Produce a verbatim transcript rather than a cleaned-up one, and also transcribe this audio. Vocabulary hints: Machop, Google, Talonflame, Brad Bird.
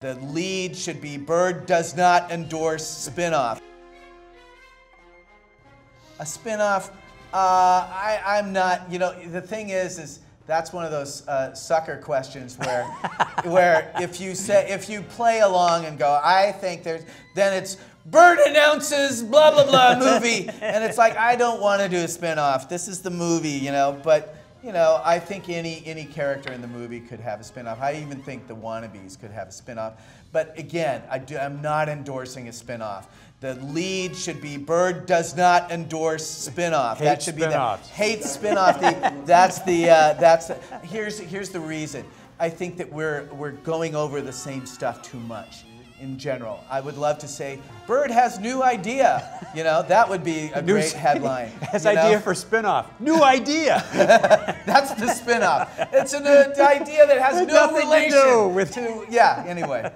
The lead should be Bird does not endorse spinoff. A spinoff, uh, I, I'm not, you know, the thing is, is that's one of those uh, sucker questions where, where if you say, if you play along and go, I think there's, then it's Bird announces blah, blah, blah movie. And it's like, I don't want to do a spinoff. This is the movie, you know, but you know, I think any, any character in the movie could have a spinoff. I even think the wannabes could have a spinoff. But again, I do, I'm not endorsing a spinoff. The lead should be Bird does not endorse spinoff. Hate that should be the hate spinoff. The, that's the uh, that's the, here's here's the reason. I think that we're we're going over the same stuff too much. In general, I would love to say Bird has new idea. You know, that would be a new great headline. Has idea know? for spinoff. New idea. That's the spinoff. It's an uh, idea that has no relation to, with to yeah. Anyway.